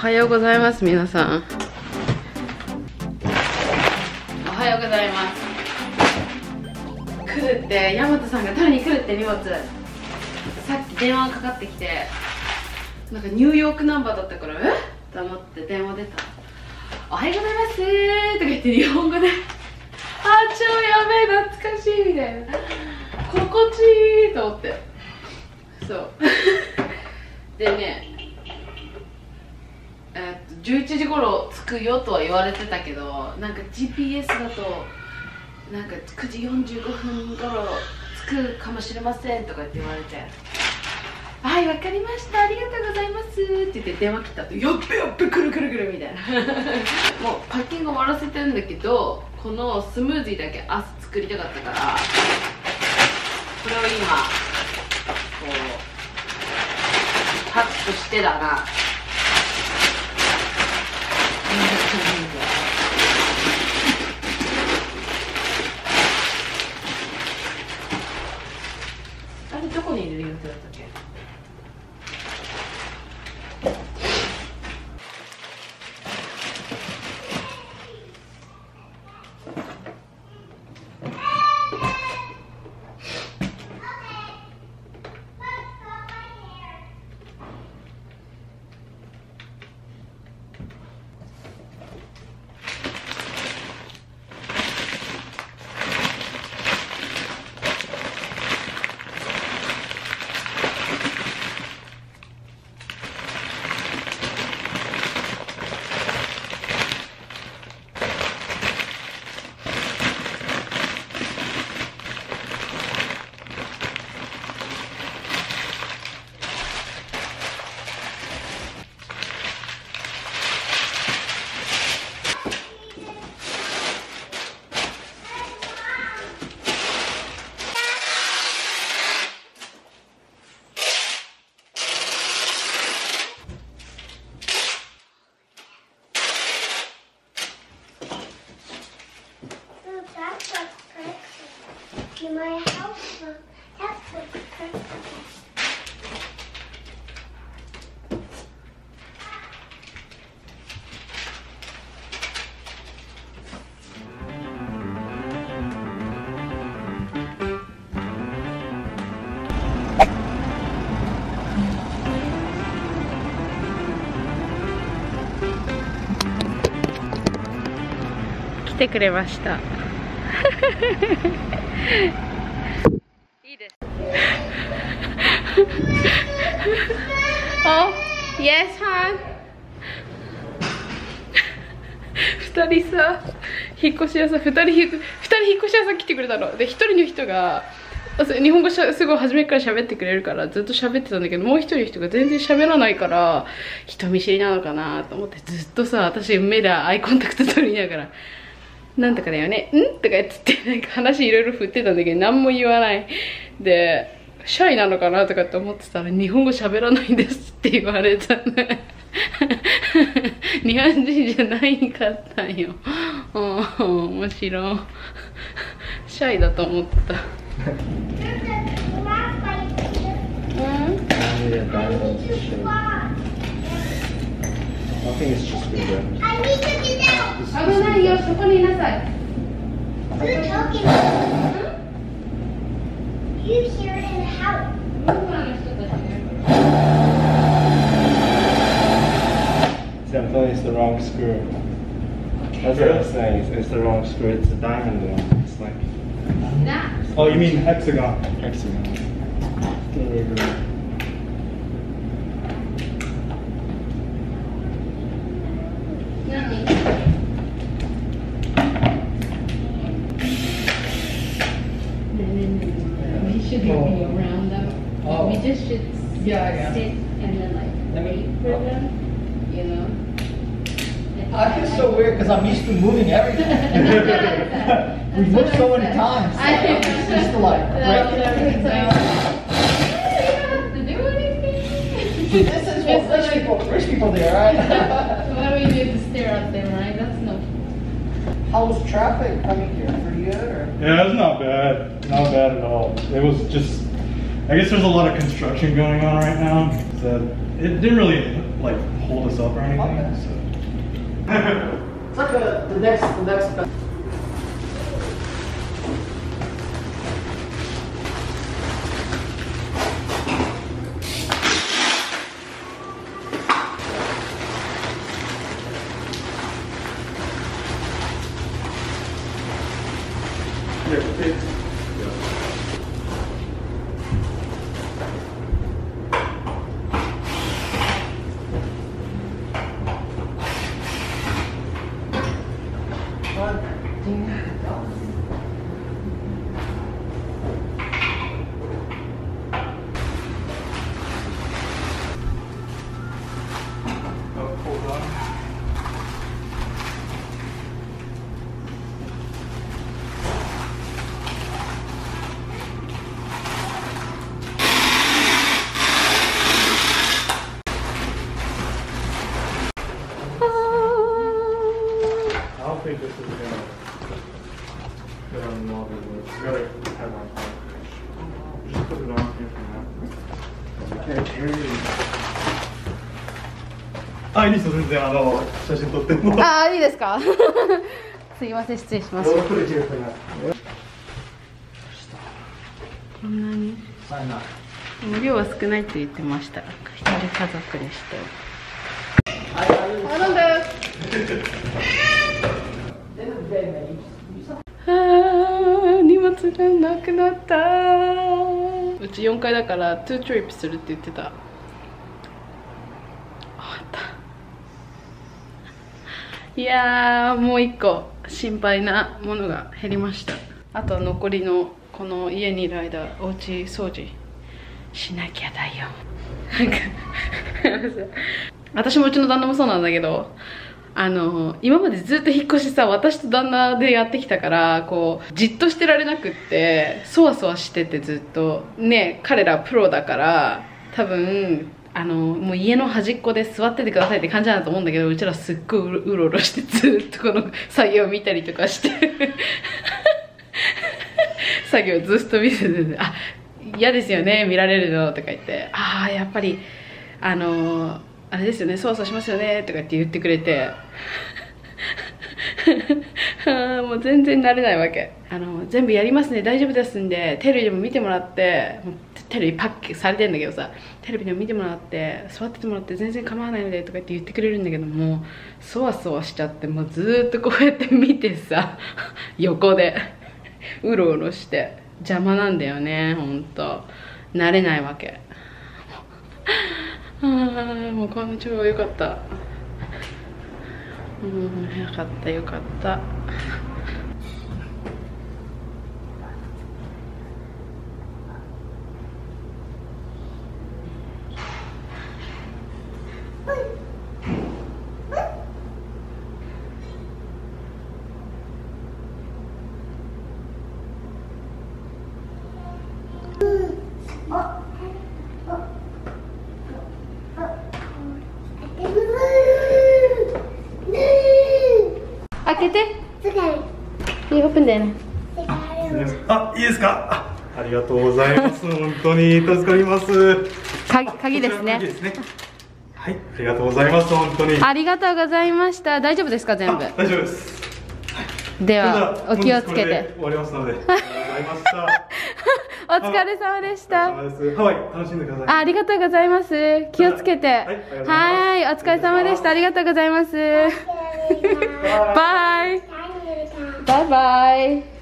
おはようございます、皆さん。おはようございます。来るって、大和さんが取りに来るって荷物。さっき電話がかかってきて、なんかニューヨークナンバーだったから、え？と思って電話出た。おはようございますーとか言って日本語で、あ、超やべえ、懐かしいみたいな。心地いいと思って。そう。でね、11時頃着くよとは言われてたけど、なんか GPS だとなんか9時45分頃着くかもしれませんとかって言われて「はい、わかりました、ありがとうございます」って言って電話切ったと「やっべやっべ、くるくるくる」みたいなもうパッキング終わらせてるんだけど、このスムージーだけ明日作りたかったから、これを今こうパックしてだな。あれどこに入れる予定だったっけ？来てくれました。いいです。Oh, yes, hon. 2人さ、引っ越し屋さん、2人引っ越し屋さん来てくれたの。で、1人の人が日本語すごい初めから喋ってくれるからずっと喋ってたんだけど、もう一人の人が全然喋らないから人見知りなのかなと思ってずっとさ、私目でアイコンタクト取りながらなんとかだよね、ん？とか言ってなんか話いろいろ振ってたんだけど何も言わないで、シャイなのかなとかって思ってたら日本語喋らないんですって言われたね日本人じゃないかったんよ。面白い。シャイだと思ってた。危ないよ、そこにいなさい。Oh, you mean hexagon? Hexagon. There we go. We should be around them. Oh. We just should sit and then like wait for them, you know? I feel so weird because I'm used to moving everything. We've moved so many times. It's just like breaking everything down. You don't have to do anything. This is for rich people. Rich people there, right? Why do we need to stare at them, right? That's no. How was traffic coming here? Pretty good, or? Yeah, it's not bad. Not bad at all. It was just. I guess there's a lot of construction going on right now. So it didn't really like hold us up or anything. Okay. So. It's like a, the next best.いいですよ、全然写真撮っても。ああ、いいですか。すいません、失礼しました。こんなに。量は少ないって言ってました。一人家族にして。なんで。荷物がなくなった。うち4階だから、2トリップするって言ってた。いやー、もう1個心配なものが減りました。あと残りのこの家にいる間、お家掃除しなきゃだよ。なんか私もうちの旦那もそうなんだけど、今までずっと引っ越しさ、私と旦那でやってきたから、こうじっとしてられなくって、そわそわしてて、ずっとね、彼らプロだから多分。もう家の端っこで座っててくださいって感じなんだと思うんだけど、うちらすっごいうろうろしてずっとこの作業を見たりとかして作業ずっと見せて、あ、嫌ですよね見られるのとか言って、ああやっぱりあれですよね、そわそわしますよねとかって言ってくれてもう全然慣れないわけ。全部やりますね、大丈夫ですんで、テレビでも見てもらって、テレビパッケされてんだけどさ、テレビでも見てもらって座っててもらって全然構わないのでとかって言ってくれるんだけど、もうそわそわしちゃって、もうずっとこうやって見てさ、横でうろうろして、邪魔なんだよね、ほんと慣れないわけ。ああ、もうこの調子よかった。うん、よかったよかった。あ、いいですか。ありがとうございます。本当に助かります。鍵ですね。はい、ありがとうございます。本当に。ありがとうございました。大丈夫ですか、全部。大丈夫です。では、お気をつけて。終わりますので。ありがとうございました。お疲れ様でした。ハワイ楽しんでください。ありがとうございます。気をつけて。はい、お疲れ様でした。ありがとうございます。バイ。バイバイ。